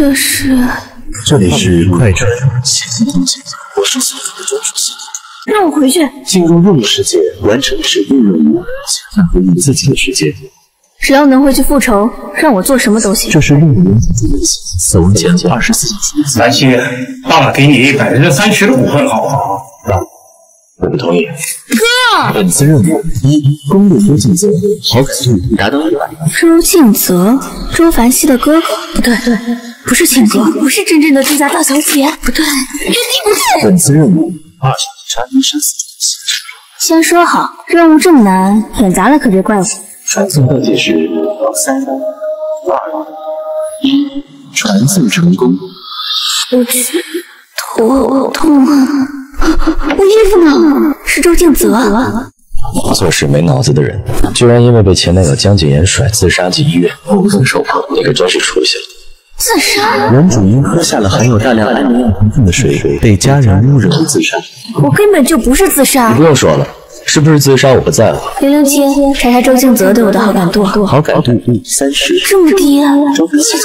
这是？这里是快船奇迹地景，我是所属的专属系统。让我回去。进入任务世界，完成指定任务，请返回你自己的世界。只要能回去复仇，让我做什么都行。这是任务，死亡减24。南希，爸爸给你130的股份，好不好？我不同意。哥，本次任务一：攻入周静泽，好感度达到100。周静泽，周凡熙的哥哥？不对，不是亲哥，不是真正的周家大小姐。不对，绝对不对。本次任务二：查明生死。先说好，任务这么难，演砸了可别怪我。传送倒计时3、2、1，传送成功。我去，头痛啊！ 我衣服呢？是周静泽。做事没脑子的人，居然因为被前男友江景言甩自杀进医院，我更受不了。你可真是出息了。自杀？男主因喝下了含有大量安眠药成分的水，被家人侮辱自杀。我根本就不是自杀。你不用说了，是不是自杀我不在乎。007，查查周静泽对我的好感度。好感度30，这么低啊？周静泽，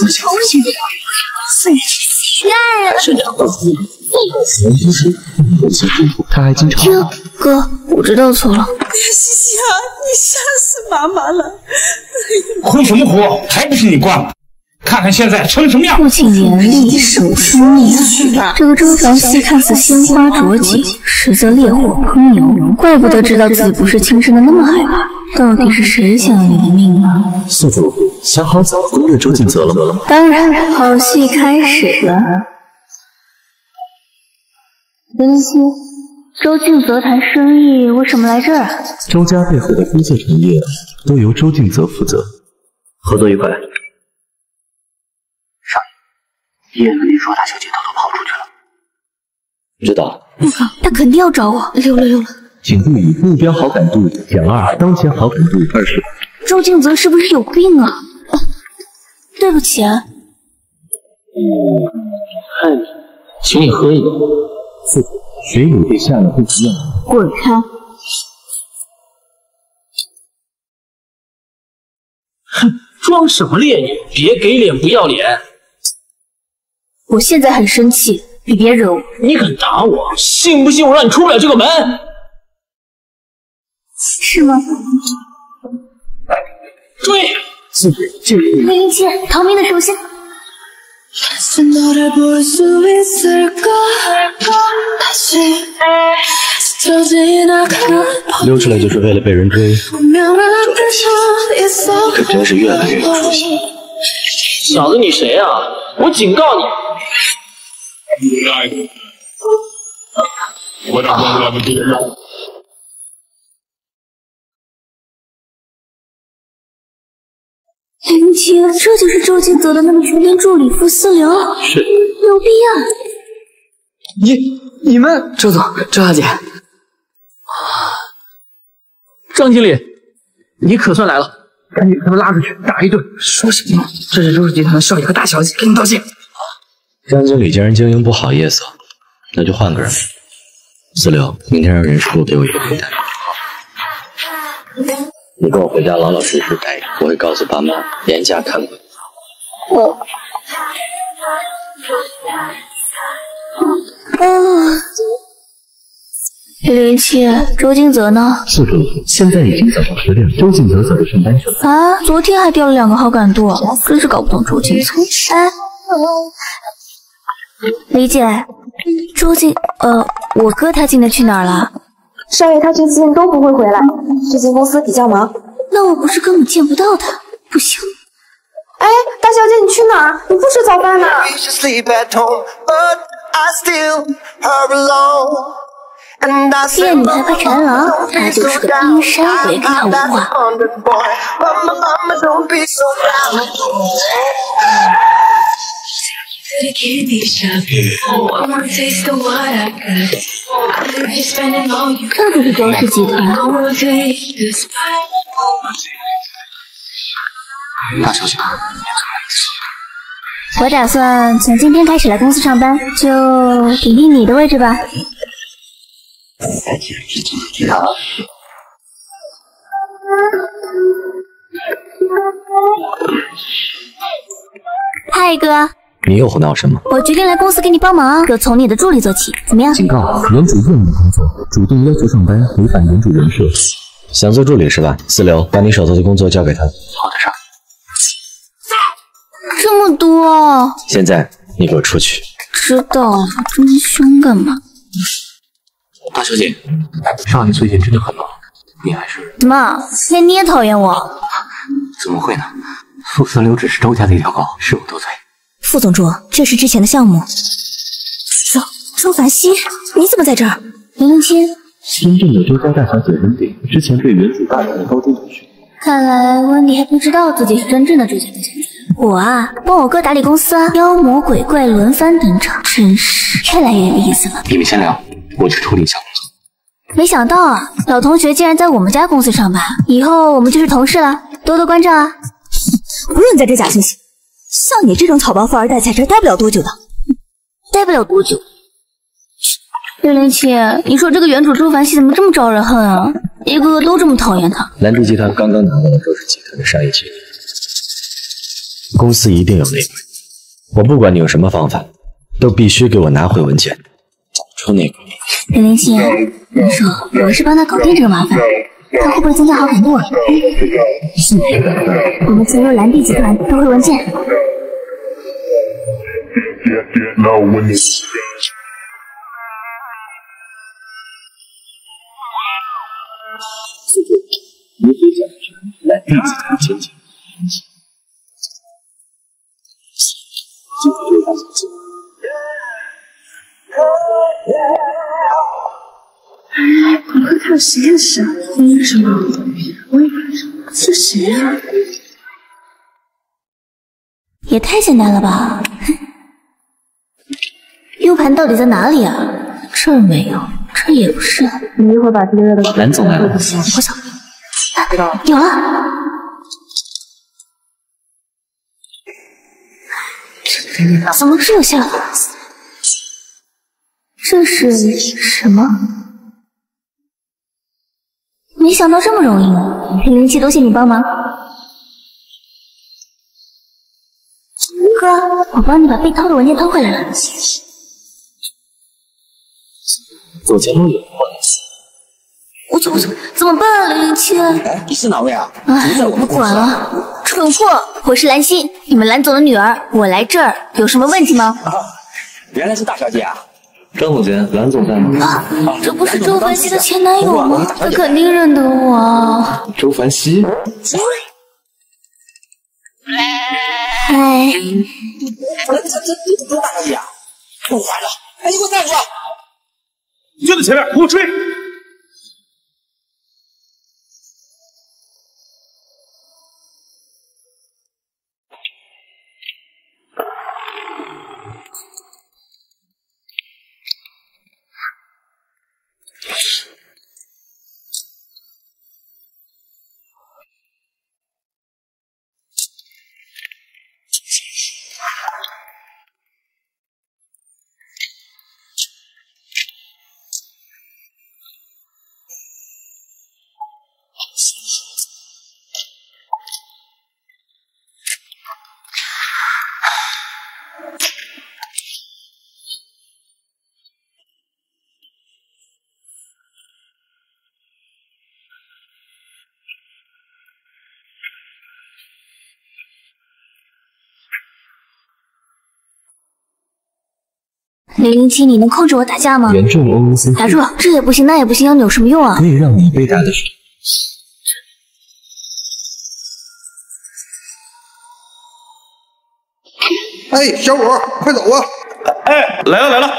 他还经常……哥，我知道错了。西西啊，你杀死妈妈了！哭什么哭？还不是你惯的！看看现在成什么样！父亲严厉，手撕面。这个周凡熙看似鲜花着锦，实则烈火烹油。怪不得知道自己不是亲生的那么害怕。到底是谁想要你的命啊？宿主，想好怎么攻略周静泽了吗？当然，好戏开始了。 007，周静泽谈生意，为什么来这儿？周家背后的工作产业都由周静泽负责。合作愉快。少爷，叶伦说大小姐偷偷跑出去了。知道。不好，他肯定要找我。溜了。请注意，目标好感度2，当前好感度20。周静泽是不是有病啊？啊对不起。害你，请你喝一个。 水里被下了不服药，滚开！哼，装什么烈女？别给脸不要脸！我现在很生气，你别惹我！你敢打我，信不信我让你出不了这个门？是吗？追！007，逃命的手下。 너를 볼 수 있을까? 다시 스쳐 지나간 溜出来就是为了被人追，小子你谁啊？我警告你！ 007，这就是周静泽的那个全天助理傅思流，是牛逼啊！你们，周总、周小姐，张经理，你可算来了！赶紧把他们拉出去打一顿！说什么？这是周氏集团少爷和大小姐给你道歉。张经理既然经营不好夜色，那就换个人。思流，明天让人事部给我一个名单。 你跟我回家老实待着，我会告诉爸妈严加看管。007，周静泽呢？宿主，现在已经早上10点，周静泽早就上班去了。啊，昨天还掉了2个好感度，真是搞不懂周静泽。哎，李姐，我哥他今天去哪儿了？ 少爷他这次都不会回来，最近公司比较忙。那我不是根本见不到他？不行！哎，大小姐，你去哪儿？你不吃早饭呢？夜女害怕缠郎，他就是个冰山，别跟他无话。这就是周氏集团。大小姐，我打算从今天开始来公司上班，就顶替你的位置吧。嗨，哥。你又胡闹什么？我决定来公司给你帮忙，要从你的助理做起，怎么样？警告：原主任的工作，主动要求上班，违反原主人设。想做助理是吧？四流，把你手头的工作交给他，好的事儿。这么多，现在你给我出去。知道，这么凶干嘛？大小姐，少爷最近真的很忙，你还是……怎么，连你也讨厌我？怎么会呢？傅存流只是周家的一条狗，是我多嘴。 副总助，这是之前的项目。周凡熙，你怎么在这儿？林青，新进的周家大小姐温迪，之前被原主大人的高中同学。看来温迪还不知道自己是真正的周家大小姐。我啊，帮我哥打理公司啊，妖魔鬼怪轮番登场，真是越来越有意思了。你们先聊，我去处理一下工作。没想到啊，老同学竟然在我们家公司上班，以后我们就是同事了，多多关照啊。不用在这假惺惺。 像你这种草包富二代，在这待不了多久的。待不了多久。六零七，你说这个原主周凡熙怎么这么招人恨啊？一个个都这么讨厌他。兰州集团刚刚拿到了周氏集团的商业机密，公司一定有内鬼。我不管你有什么方法，都必须给我拿回文件，找出内鬼。六零七，你说我是帮他搞定这个麻烦。 他会不会增加好感度啊？是，我们进入蓝地集团都会文件。你最想去蓝地集团前景？哎，我快看实验室啊！什么？我也看什么？是谁啊？也太简单了吧 ！U 盘到底在哪里啊？这儿没有，这儿也不是。你一会儿把这个的蓝总来了，我操！知道了，有了！怎么只有下巴？这是什么？ 没想到这么容易，零零七，多谢你帮忙。哥，我帮你把被偷的文件偷回来了。左前路有人过来。我走，怎么办啊，零零七？你是哪位啊？哎，我不管了。蠢货，我是兰心，你们兰总的女儿。我来这儿有什么问题吗？啊，原来是大小姐啊。 张总监，蓝总在吗？啊，这不是周凡熙的前男友吗？他肯定认得我。周凡熙，嗨，这多大个呀！我完了，哎，你给我站住！就在前面，给我追！零零七，你能控制我打架吗？严重 OOC， 打住！这也不行，那也不行，要你有什么用啊？可以让你被打的是。 哎，小五，快走啊！哎，来了！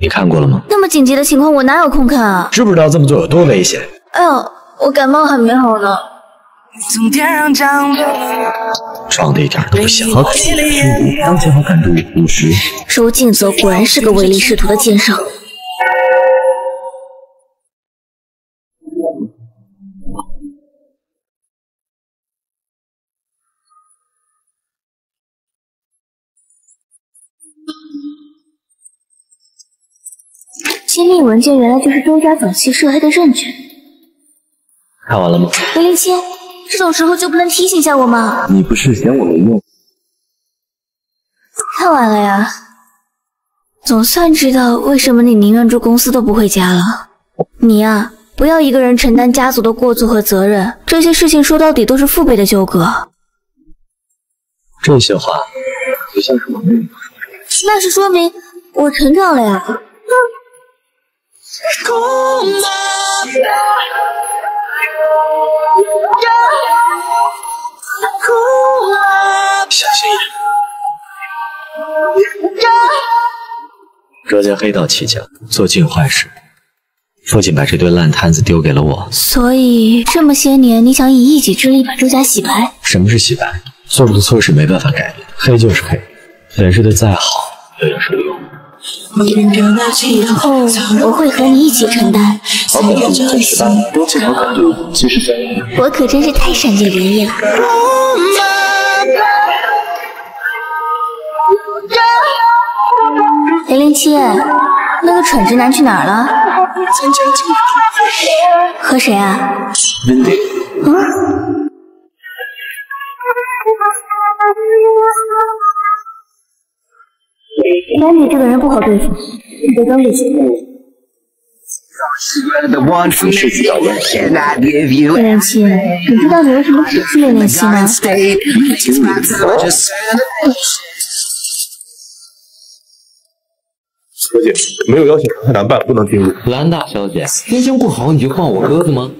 你看过了吗？那么紧急的情况，我哪有空看啊？知不知道这么做有多危险？哎呦，我感冒还没好呢。装的一点都不像。好，当前好感度50。周静泽果然是个唯利是图的奸商。 揭秘文件原来就是周家早期涉黑的证据。看完了吗？零零七，这种时候就不能提醒一下我吗？你不是嫌我没用？看完了呀，总算知道为什么你宁愿住公司都不回家了。你呀，不要一个人承担家族的过错和责任，这些事情说到底都是父辈的纠葛。这些话不像是我妹妹说的，那是说明我成长了呀。小心一点！这在黑道起家，做尽坏事，父亲把这堆烂摊子丢给了我。所以这么些年，你想以一己之力把周家洗白？什么是洗白？做过的错事没办法改变，黑就是黑，粉饰的再好又有什么用？以后我会和你一起承担。我可真是太善解人意了。007，那个蠢直男去哪儿了？和谁啊？嗯。 丹尼这个人不好对付，你得跟着去。007，你知道你为什么是007吗？小姐，没有邀请常客男伴不能进入。兰大小姐，人生不好你就放我鸽子吗？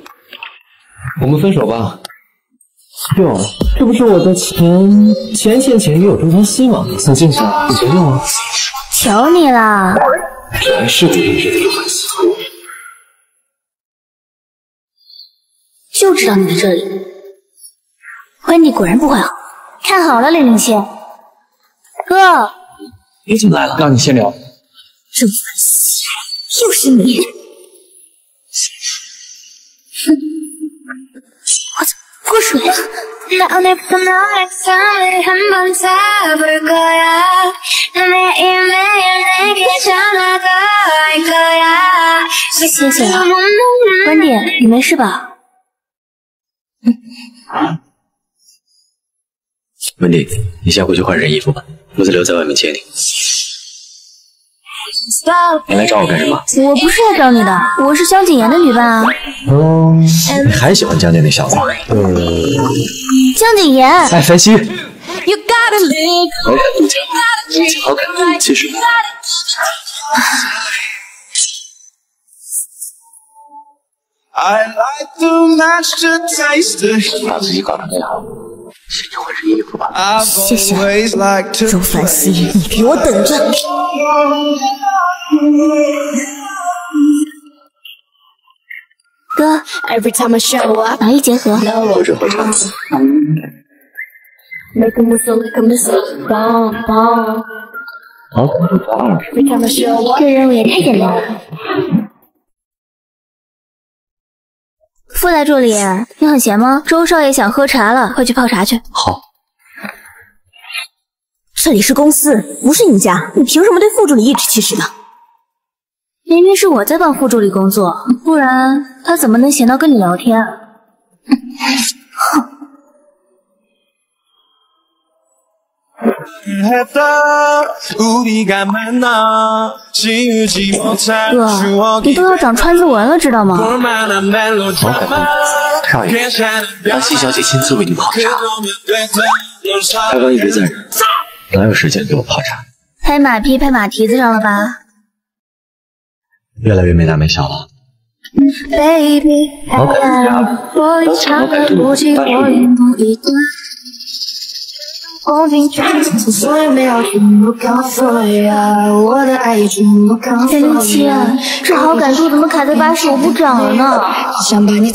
我们分手吧。 哟，这不是我的前女友周妍希吗？想进去啊？你觉得吗？求你了！这还是不认识的周妍希，就知道你在这里。温妮果然不怀好，看好了007，哥，你怎么来了？让你先聊。周妍希，又是你！哼。 过水。谢谢啊，温迪，你没事吧？温迪，你先回去换身衣服吧，我再留在外面接你。你来找我干什么？我不是来找你的，我是江景言的女伴啊。哦，你还喜欢江家那小子？江景言。哎，凡希。好感度假，好感度其实。把自己搞得太好。 先去换身衣服吧。谢谢，周凡希，你给我等着！哥，脑力结合。或者喝茶。这任务也太简单了。副大助理，你很闲吗？周少爷想喝茶了，快去泡茶去。好。这里是公司，不是你家，你凭什么对副助理颐指气使的？明明是我在帮副助理工作，不然他怎么能闲到跟你聊天？哥，你都要长川字纹了，知道吗？好感动，少爷，让七小姐亲自为你泡茶。她刚一直在忍，哪有时间给我泡茶？拍马屁拍马蹄子上了吧？越来越没大没小了。 好感动，007，这好感度怎么卡在85%涨了呢？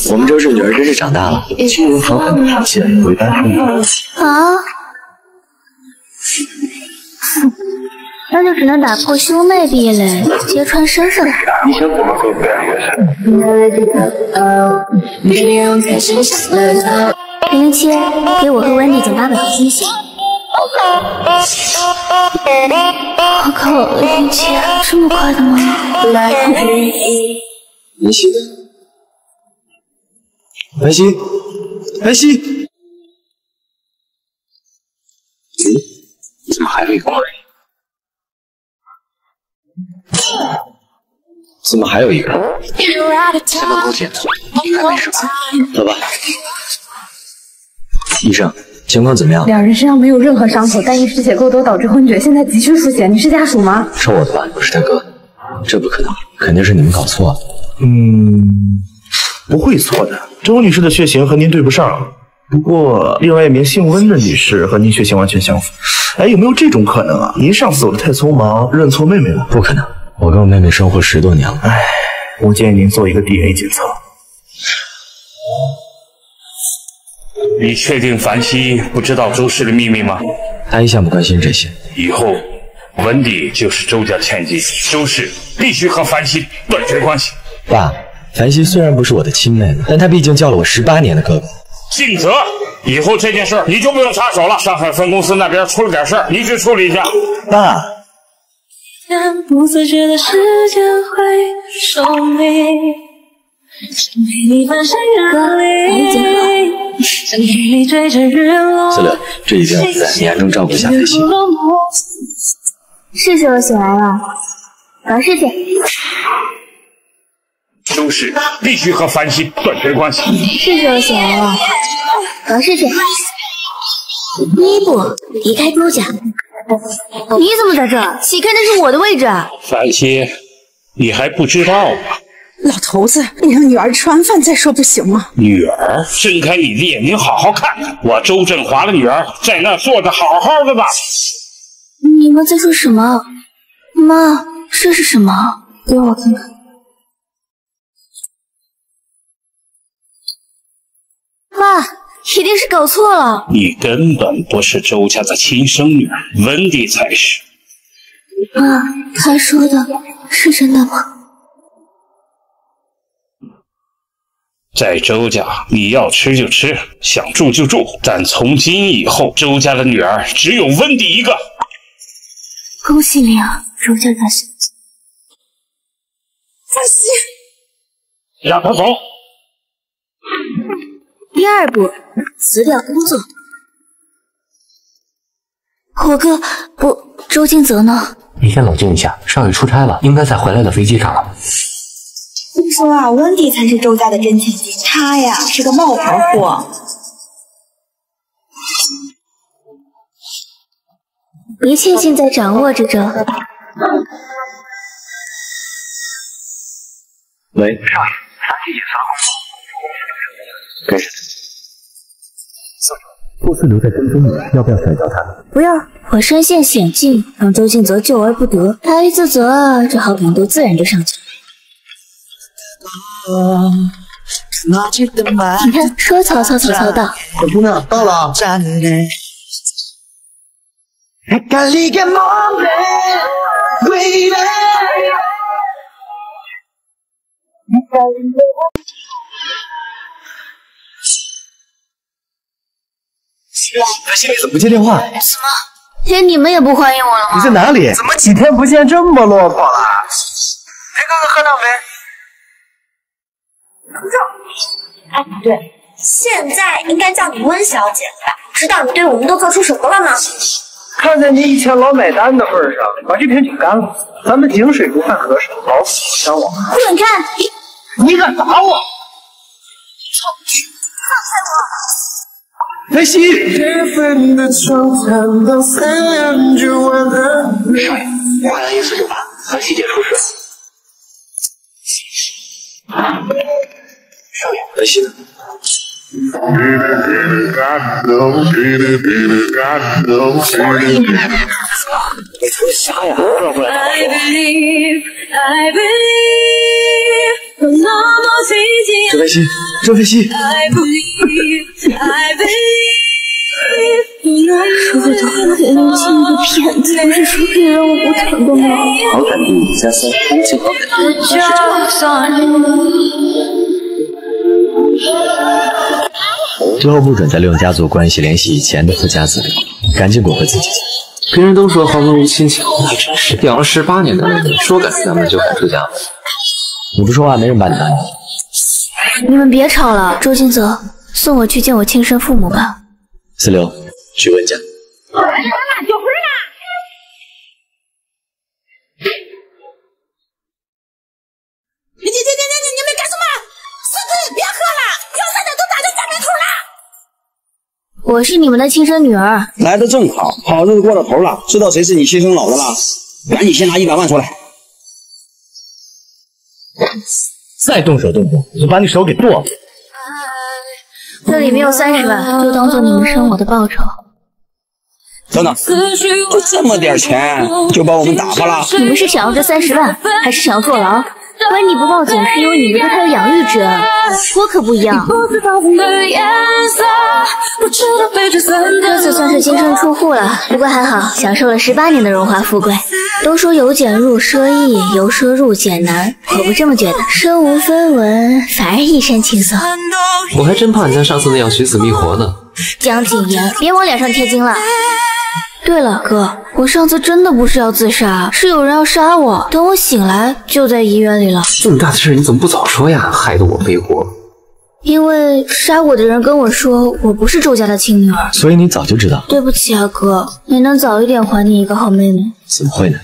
我们周氏女儿真是长大了，亲人好感度竟然不一般。啊！那就只能打破兄妹壁垒，揭穿身份了。007，给我和温迪减800毫升血。好口，007，这么快的吗？妍希，妍希，白皙，怎么还有一个？怎么还有一个人？先不勾结他，应该没事吧？走吧。医生，情况怎么样？两人身上没有任何伤口，但因失血过多导致昏厥，现在急需输血。你是家属吗？是我的吧？我是他哥。这不可能，肯定是你们搞错了。嗯。 不会错的，周女士的血型和您对不上，不过另外一名姓温的女士和您血型完全相符。哎，有没有这种可能啊？您上次走得太匆忙，认错妹妹了？不可能，我跟我妹妹生活10多年了。哎，我建议您做一个 DNA 检测。你确定樊希不知道周氏的秘密吗？他一向不关心这些。以后温迪就是周家的千金，周氏必须和樊希断绝关系。爸。 樊希虽然不是我的亲妹妹，但她毕竟叫了我18年的哥哥。尽责，以后这件事你就不用插手了。上海分公司那边出了点事儿，你去处理一下。爸。但不自觉的时间会收迷，想陪你翻山越岭，想陪你追着日落。子柳，这几天我不在，你暗中照顾一下樊希。是时候醒来了，搞事情。 周氏必须和樊希断绝关系。是周显了，搞事情。第一步，离开周家。你怎么在这儿？起看那是我的位置。樊希，你还不知道吗？老头子，你让女儿吃完饭再说不行吗？女儿，睁开你的眼睛，好好看看，我周振华的女儿在那坐着好好的吧。你们在说什么？妈，这是什么？给我看看。 爸，一定是搞错了。你根本不是周家的亲生女儿，温迪才是。爸，他说的是真的吗？在周家，你要吃就吃，想住就住，但从今以后，周家的女儿只有温迪一个。恭喜你啊，周家大小姐。大喜，让他走。 第二步，辞掉工作。我哥不，周静泽呢？你先冷静一下，上月出差了，应该在回来的飞机上了。听说啊，温迪才是周家的真千金，她呀是个冒牌货。一切尽在掌握之中。喂，少爷，樊希也发火。没事。 霍思留在跟踪你，要不要甩掉他？不要，我身陷险境，让周静泽救而不得，他一自责啊，这好感度自然就上去了。你看，说曹操，曹操到。小姑娘到了。樊希，你怎么不接电话？什么？连你们也不欢迎我了吗？你在哪里？怎么几天不见这么落魄了？陪哥哥喝两杯。哎，不对，现在应该叫你温小姐吧？知道你对我们都做出什么了吗？看在你以前老买单的份上，把这瓶酒干了。咱们井水不犯河水，老死不相往来。滚开！你敢打我？放开我！ 白皙，少爷，快来146吧，樊希姐出事。少爷，白皙呢？你不是瞎呀？这回来这白皙，这白皙。说的都很感动，竟被骗，不是说可以让我不感动吗？好感度5+3，最高感度89%。之后不准再利用家族关系联系以前的富家子弟，赶紧滚回自己家。别人都说豪门无亲情，还真是养了18年的妹妹，说赶出家门就赶出家门。你不说话，没人把你当人。你们别吵了，周金泽。送我去见我亲生父母吧。四流，去问家。我来了，有人了。 你们干什么？孙子，别喝了，药三两都打到家门口了。我是你们的亲生女儿，来的正好，好日子过到头了，知道谁是你亲生老子了？赶紧先拿100万出来！再动手动脚，我就把你手给剁了。这里面有30万，就当做你们生我的报酬。 等等，就这么点钱就把我们打发了？你们是想要这30万，还是想要坐牢？关你不报警是因为你们对他有养育之恩，我可不一样。这次算是净身出户了，不过还好，享受了18年的荣华富贵。都说由俭入奢易，由奢入俭难，我不这么觉得。身无分文，反而一身轻松。我还真怕你像上次那样寻死觅活呢。江谨言，别往脸上贴金了。 对了，哥，我上次真的不是要自杀，是有人要杀我。等我醒来，就在医院里了。这么大的事你怎么不早说呀？害得我背锅。因为杀我的人跟我说，我不是周家的亲女儿，所以你早就知道。对不起啊，哥，没能早一点还你一个好妹妹。怎么会呢？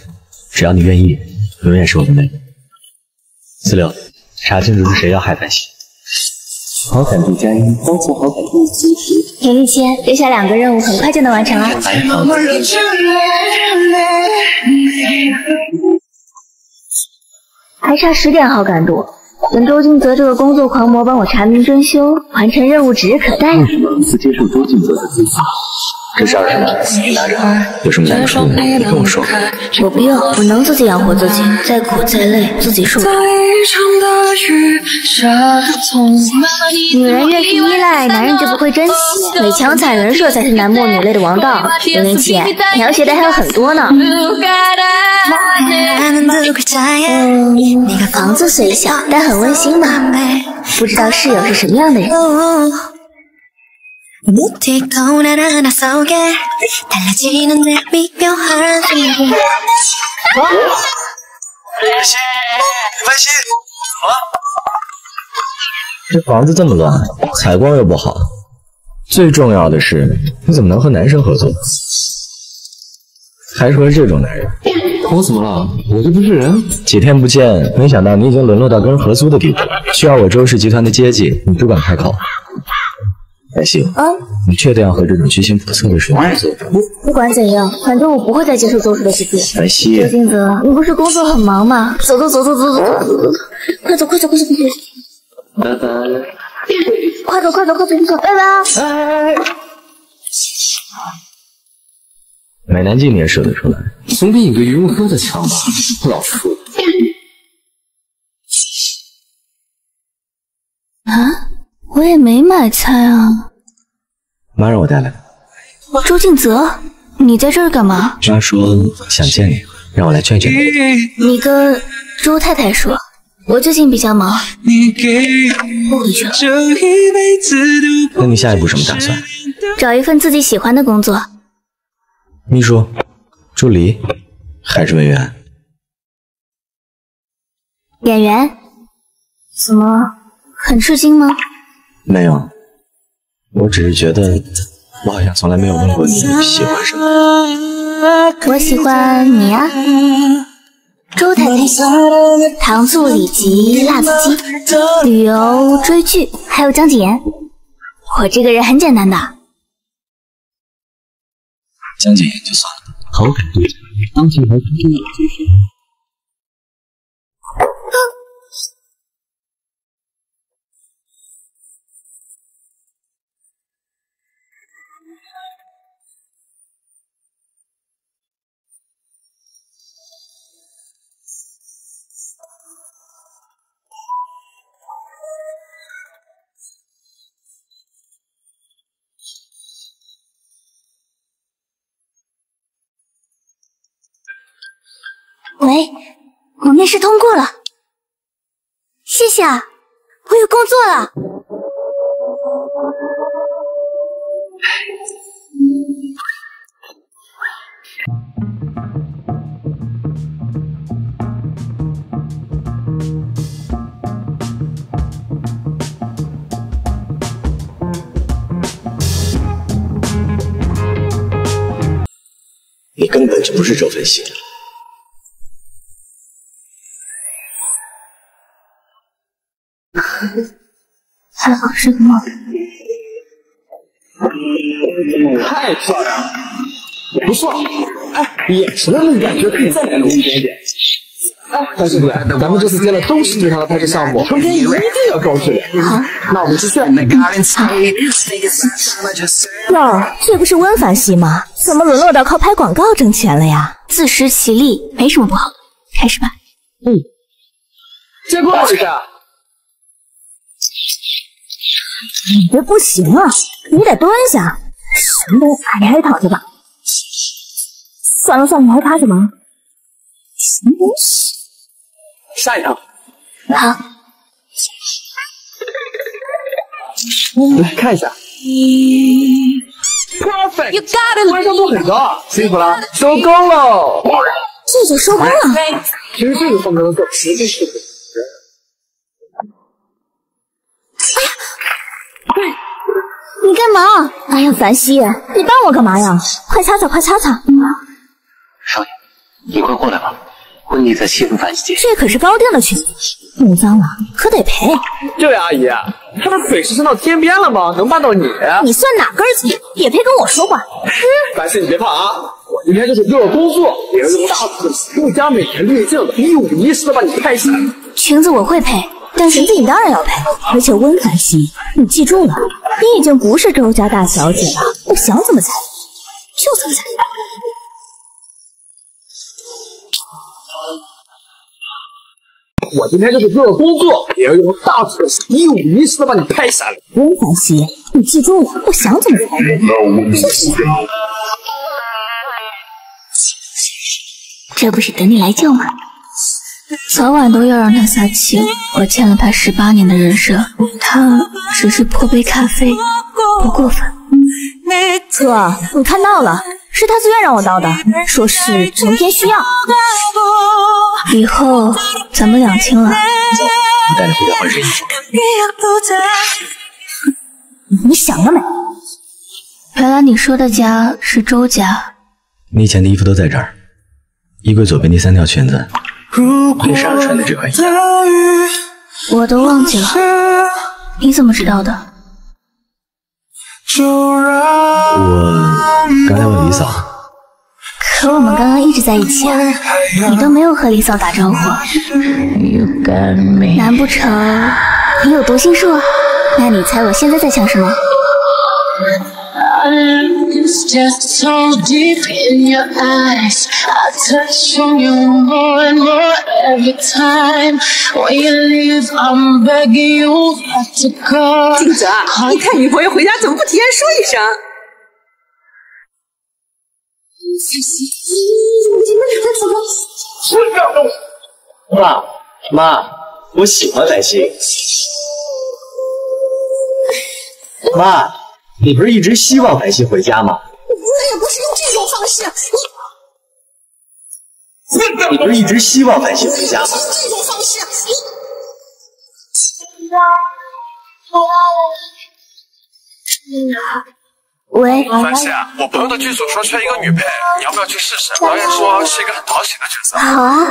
只要你愿意，永远是我的妹妹。四六，查清楚是谁要害凡喜。好感度加一，包括好感度增值。 林立谦，留下2个任务，很快就能完成了。还差10点好感度，等周静泽这个工作狂魔帮我查明真凶，完成任务指日可待。为什么每次接受周静泽的自杀？这是20万，你拿着，有什么难处你跟我说。我不用，我能自己养活自己，再苦再累自己受着。 女人越是依赖，男人就不会珍惜。美强惨人设才是男莫女泪的王道。林林姐，你要学的还有很多呢。房子虽小，但很温馨吧？不知道室友是什么样的人。凡喜，啊！这房子这么乱，采光又不好，最重要的是，你怎么能和男生合作？还是和这种男人？我怎么了？我这不是人？几天不见，没想到你已经沦落到跟人合租的地步，需要我周氏集团的接济，你不敢开口。凡喜，你确定要和这种居心叵测的水合作？不管怎样，反正我不会再接受周氏的指点。凡喜，周静泽，你不是工作很忙吗？走，快走！拜拜！快走！拜拜！美男计你也舍得出来，总比你个渔翁哥的强吧？老畜生！啊？ 我也没买菜啊，妈让我带来的。周静泽，你在这儿干嘛？妈说想见你，让我来劝劝你。你跟周太太说，我最近比较忙，不回去了。那你下一步什么打算？找一份自己喜欢的工作。秘书、助理，还是文员？演员？怎么很吃惊吗？ 没有，我只是觉得，我好像从来没有问过你喜欢什么。我喜欢你呀、啊，周太太，糖醋里脊、辣子鸡，旅游、追剧，还有江谨言。我这个人很简单的。江谨言就算了，好感度，当前还是第一就是。 喂，我面试通过了，谢谢啊，我有工作了。你根本就不是这份心。还好是个梦。太漂亮了，不错。哎，眼熟的那个感觉可以再来浓一点点。哎，张师傅，咱们这次接了都市剧场的拍摄项目，中间一定要重视点。好，那我们继续。哟，这不是温凡戏吗？怎么沦落到靠拍广告挣钱了呀？自食其力，没什么不好。开始吧。嗯。接过来一下。 你这不行啊，你得蹲下。什么？你还躺着吧。算了算了，还趴什么？什么？下一趟。好。来看一下。Perfect， 完成度很高，辛苦了，收工喽。这就收工了。其实这个风格的作品，绝对是。 你干嘛？哎呀，凡熙，你帮我干嘛呀？快擦擦，快擦擦！少爷，你快过来吧，温妮在戏弄凡熙。这可是高定的裙子，弄脏了可得赔。这位阿姨，她的腿是伸到天边了吗？能绊到你？你算哪根筋？也配跟我说话？凡熙，你别怕啊，我今天就是为了工作，也要用大尺度、更加美颜滤镜的，一五一十的把你拍下来。裙子我会配。 但裙子你当然要赔，而且温凡熙，你记住了，你已经不是周家大小姐了，我想怎么裁就怎么裁。我今天就是为了工作，也要用大尺度、一五一十的把你拍下来。温凡熙，你记住了，我想怎么裁就怎么裁。这不是等你来救吗？ 早晚都要让他撒气。我欠了他18年的人设，他只是泼杯咖啡，不过分。哥，你看到了，是他自愿让我到的，说是成片需要。以后咱们两清了。我带你回家换身衣服。你想了没？原来你说的家是周家。你以前的衣服都在这儿，衣柜左边第3条裙子。 你上穿的这款衣服，我都忘记了，你怎么知道的？我刚才问李嫂，可我们刚刚一直在一起啊，你都没有和李嫂打招呼，难不成你有读心术？那你猜我现在在想什么？ 静泽，你看女朋友回家怎么不提前说一声？妈，妈，我喜欢繁星。妈。 你不是一直希望繁星回家吗？我也不是用这种方式。你不是一直希望繁星回家吗？这种方式。喂。凡熙，我朋友的剧组说缺一个女配，你要不要去试试？导演说是一个很讨喜的角色。好啊。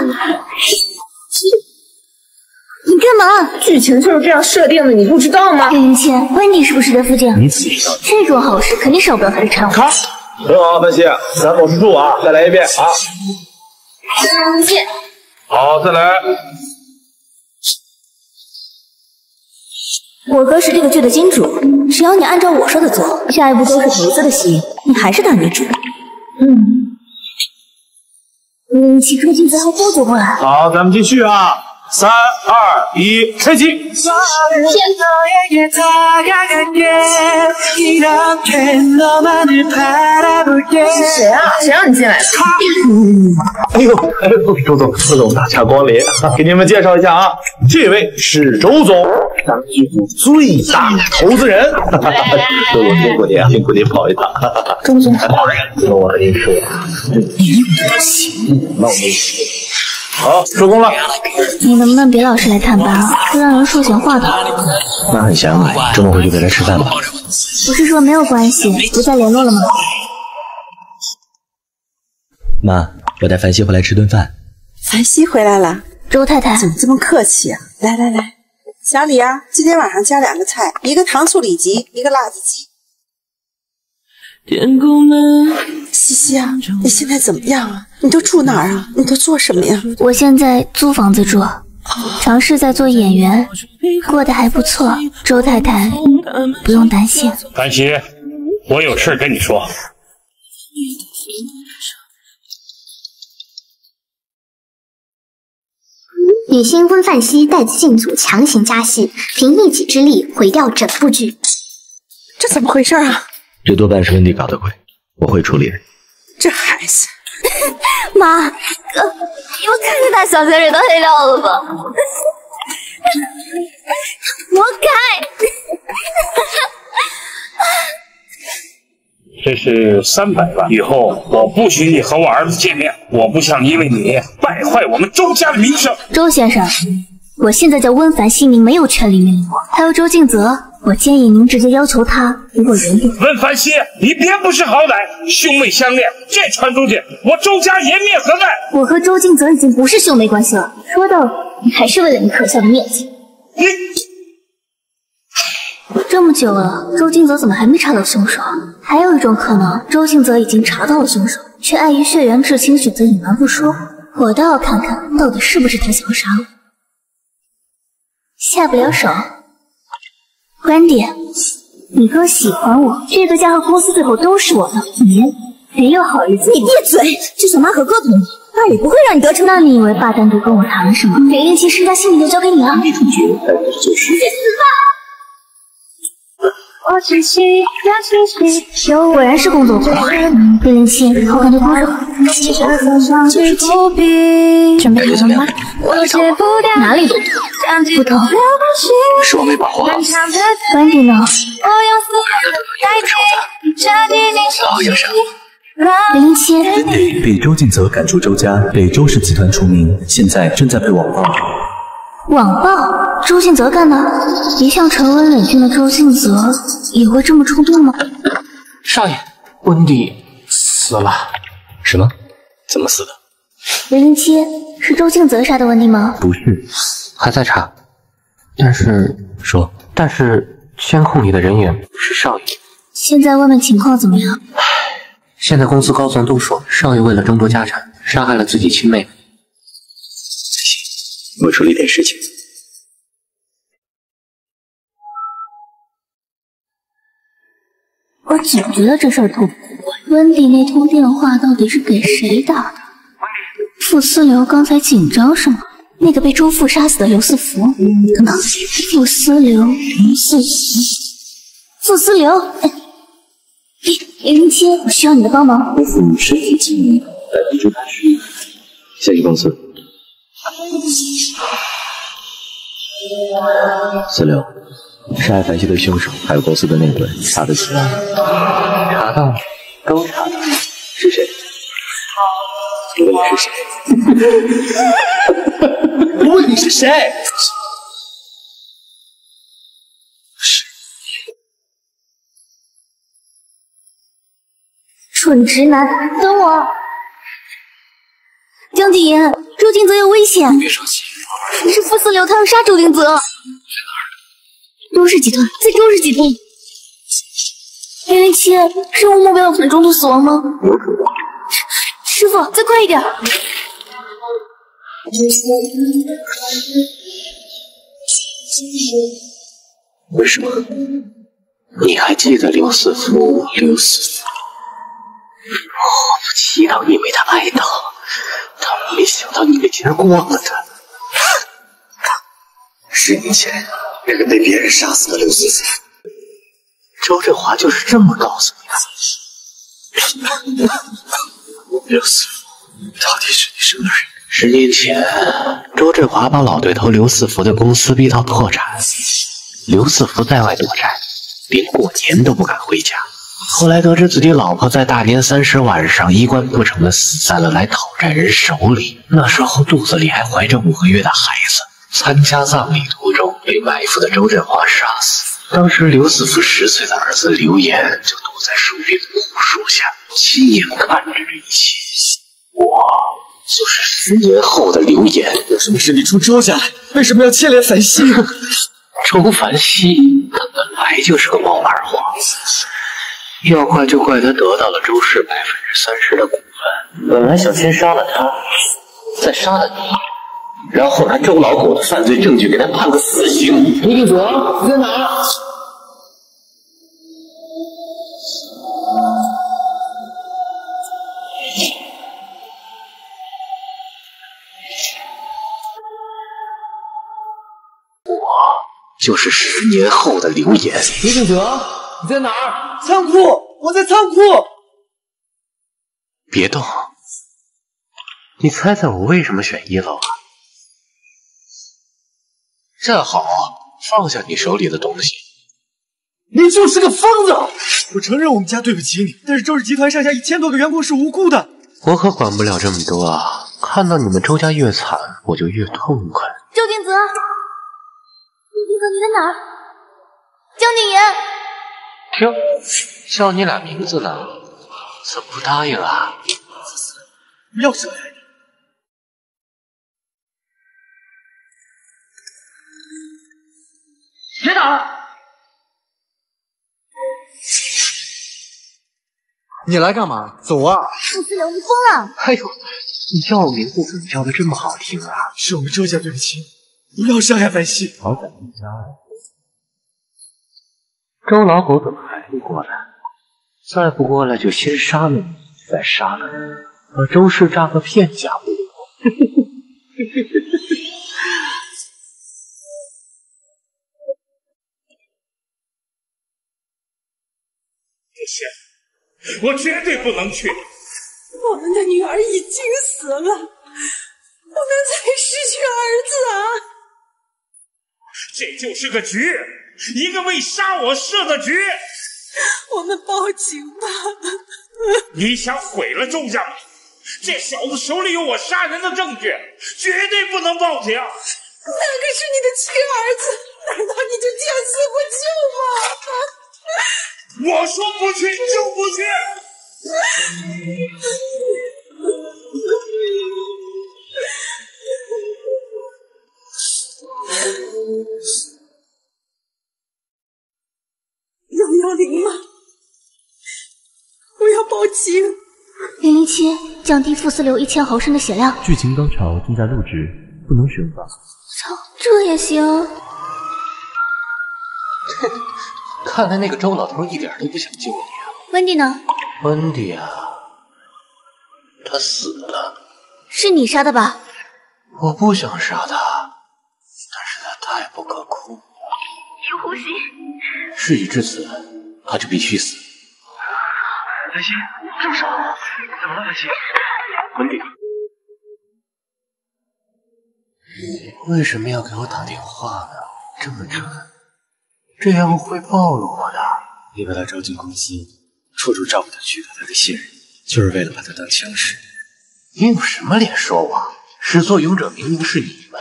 你干嘛？剧情就是这样设定的，你不知道吗？柳云倩，温妮是不是在附近？你仔细想，这种好事肯定少不了他的掺和。很好，啊，范西，咱保持住啊！再来一遍啊！再见。好，再来。我哥是这个剧的金主，只要你按照我说的做，下一步都是投资的戏，你还是大女主。嗯。嗯，请各位镜子还多走过来。好，咱们继续啊。 3、2、1，开机！谁啊？谁让你进来的？哎呦，哎呦，周总，周总大驾光临，给你们介绍一下啊，这位是周总，咱们剧组最大投资人。周总辛苦您，辛苦您跑一趟。周总，我跟你说，这一股情闹没事。 好，收工了。你能不能别老是来探班啊？会让人说闲话的。妈很想你，周末回去陪她吃饭吧。不是说没有关系，不再联络了吗？妈，我带凡希回来吃顿饭。凡希回来了，周太太怎么这么客气啊？来来来，小李啊，今天晚上加两个菜，一个糖醋里脊，一个辣子鸡。天空呢？西西啊，你现在怎么样啊？你都住哪儿啊？你都做什么呀？我现在租房子住。 尝试在做演员，过得还不错。周太太不用担心。凡希，我有事跟你说。女星温范希带资进组强行加戏，凭一己之力毁掉整部剧。这怎么回事啊？这多半是温迪搞的鬼，我会处理的。这孩子。 妈，哥，你们看这大小泉水都黑掉了吧？活该！这是300万，以后我不许你和我儿子见面，我不想因为你败坏我们周家的名声。周先生，我现在叫温凡希，您没有权利命令我。还有周静泽。 我建议您直接要求他给我原谅。温凡希，你别不识好歹，兄妹相恋，这传出去，我周家颜面何在？我和周静泽已经不是兄妹关系了。说到底，你还是为了你可笑的面子。你这么久了，周静泽怎么还没查到凶手？还有一种可能，周静泽已经查到了凶手，却碍于血缘至亲，选择隐瞒不说。我倒要看看到底是不是他想要杀我。下不了手。 Randy， 你哥喜欢我，这个家和公司最后都是我的，你没有好日子。你闭嘴！就算妈和哥同意，爸也不会让你得逞。那你以为爸单独跟我谈了什么？玲玲其实他心里就交给你了。你去死吧！果然是工作狂。玲玲七，我感觉工作准备好了吗？哪里都对。 不懂，是我没把握好。温迪呢？老先生，007温迪被周静泽赶出周家，被周氏集团除名，现在正在被网暴。网暴？周静泽干的？一向沉稳冷静的周静泽也会这么冲动吗？少爷，温迪死了。什么？怎么死的？ 007是周静泽杀的温迪吗？不是。 还在查，但是说，但是监控里的人员是少爷。现在外面情况怎么样？现在公司高层都说，少爷为了争夺家产，杀害了自己亲妹妹。我处理点事情。我总觉得这事儿头不对。温迪那通电话到底是给谁打的？傅思流刚才紧张是吗？ 那个被周父杀死的刘四福，等等，傅思流，傅思流，007，我需要你的帮忙。我父身体机能80%，先去公司。思流，杀害凡希的凶手还有公司的内鬼，查得出来吗？查到了，都查到了。是谁？无论是谁。无论你是谁，蠢直男，等我！江谨言，周静泽有危险！别生气，是傅思流，他要杀周静泽。周氏集团，在周氏集团。007，任务目标有可能中途死亡吗？有可能。师傅，再快一点！ 为什么？你还记得刘四福？刘四福，我祈祷你为他哀悼，但没想到你的结果了他。10年前，那个被别人杀死的刘四福，周振华就是这么告诉你的。刘四福到底是你什么人？ 10年前，周振华把老对头刘四福的公司逼到破产，刘四福在外躲债，连过年都不敢回家。后来得知自己老婆在大年30晚上衣冠不整的死在了来讨债人手里，那时候肚子里还怀着5个月的孩子。参加葬礼途中被埋伏的周振华杀死。当时刘四福10岁的儿子刘岩就躲在树边的古树下，亲眼看着这一切。我就是十年后的流言。有什么事你出周家来，为什么要牵连凡熙？周凡熙他本来就是个冒牌货，要怪就怪他得到了周氏30%的股份。本来小千杀了他，再杀了你，然后拿周老狗的犯罪证据给他判个死刑。你闭嘴！你在哪？ 就是10年后的流言。李秉哲，你在哪儿？仓库，我在仓库。别动！你猜猜我为什么选1楼啊？站好，放下你手里的东西。你就是个疯子！我承认我们家对不起你，但是周氏集团上下1000多个员工是无辜的。我可管不了这么多啊！看到你们周家越惨，我就越痛快。周秉泽。 你在哪儿？江景言，听，叫你俩名字呢，怎么不答应啊？不要伤害你。别打了！你来干嘛？走啊！穆思良，你疯了！哎呦，你叫我名字怎么叫的这么好听啊？是我们周家对不起你。 不要伤害凡熙！好歹一家人，周老狗怎么还不过来？再不过来就先杀了你，再杀了你，把周氏炸个片甲不留。不行，我绝对不能去！我们的女儿已经死了，我们才失去儿子啊！ 这就是个局，一个为杀我设的局。我们报警吧！你想毁了周家吗？这小子手里有我杀人的证据，绝对不能报警。那可是你的亲儿子，难道你就这样死不救吗？我说不去就不去。110吗？我要报警！007，降低负4硫1000毫升的血量。剧情高潮正在录制，不能使用吧？操，这也行？看来那个周老头一点都不想救你啊。温迪呢？温迪啊，他死了。是你杀的吧？我不想杀他。 太不可控了！有呼吸。事已至此，他就必须死。凡熙，住手！怎么了，凡熙？温迪，为什么要给我打电话呢？这么准，这样会暴露我的。你把他招进公司，处处照顾他，取得他的信任，就是为了把他当枪使。你有什么脸说我？始作俑者明明是你们。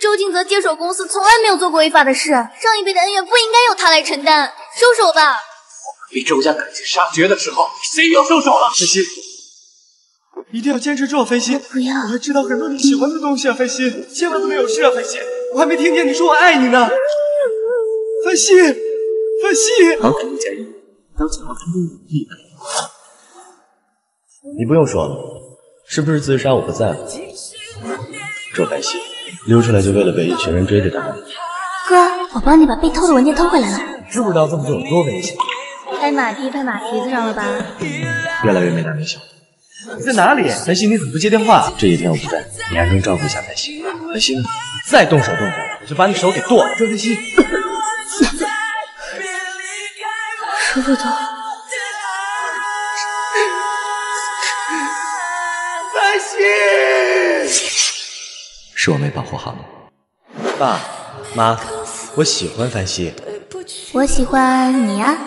周敬泽接手公司从来没有做过违法的事，上一辈的恩怨不应该由他来承担，收手吧！我们离周家赶尽杀绝的时候，谁又收手了？分析，一定要坚持住，分析！不要！我还知道很多你喜欢的东西啊，分析，千万不能有事啊，分析！我还没听见你说我爱你呢，分析，分析！好，陆佳怡，当警察真的有意义。你不用说了，是不是自杀我不在乎。周凡熙。 溜出来就为了被一群人追着打，哥，我帮你把被偷的文件偷回来了。知不知道这么做有多危险？拍马屁拍马蹄子上了吧？越来越没大没小。在哪里？凡熙，你怎么不接电话？这几天我不在，你暗中照顾一下凡熙。凡熙呢？再动手，我就把你手给剁了。周凡熙，手不剁。凡熙。 是我没保护好你，爸妈，我喜欢凡熙，我喜欢你呀、啊。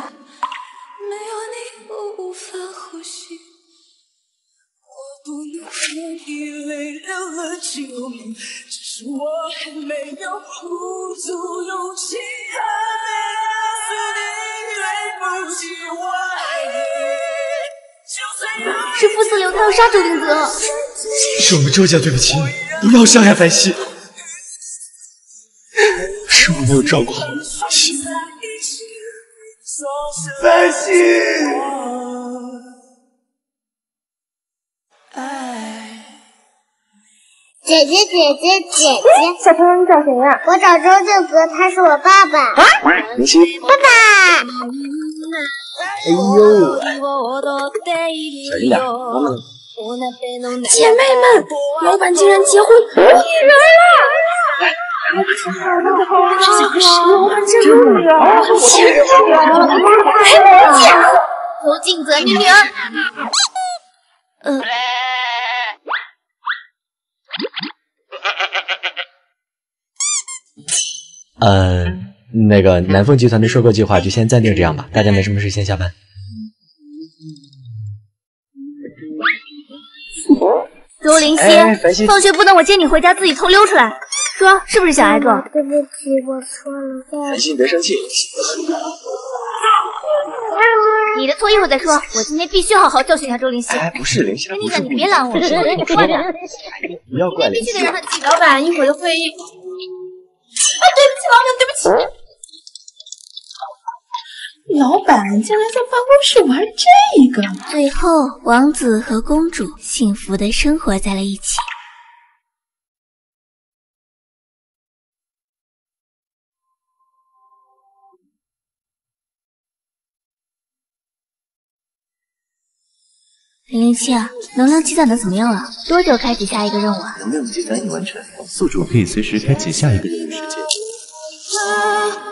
是负4硫，他要杀周秉泽。是我们周家对不起你，不要伤害白皙。是我没有照顾好白皙。白皙，姐姐姐姐姐姐，小朋友你找谁呀？我找周六哥，他是我爸爸。啊，爸爸。哎呦，小姨俩，妈妈。 姐妹们，老板竟然结婚女人了！老板真有女儿，还不嫁！侯景泽，你女儿。那个南凤集团的收购计划就先暂定这样吧，大家没什么事先下班。 周灵溪，放学不等我接你回家，自己偷溜出来，说是不是小挨揍？对不起，我错了。白皙，你别生气。你的错一会儿再说，我今天必须好好教训一下周灵溪。哎，不是灵溪，那个你别拦我，你快点。不要怪灵溪。必须得让他记。老板，一会儿的会议。哎，对不起，老板，对不起。 老板竟然在办公室玩这个！最后，王子和公主幸福的生活在了一起。007啊，能量积攒的怎么样了？多久开启下一个任务啊？能量积攒已完成，宿主可以随时开启下一个任务时间。